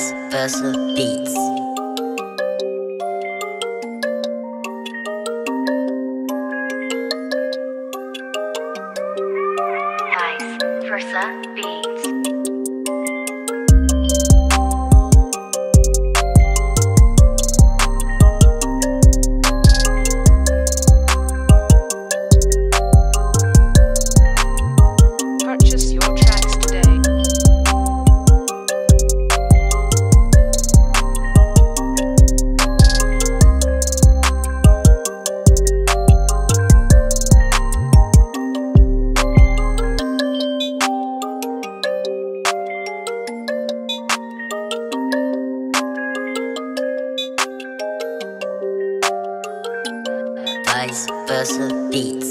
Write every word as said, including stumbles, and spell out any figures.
Vice versa beats. Vice versa beats. Purchase your tracks today. Purchase your tracks today. Vice versa beatz.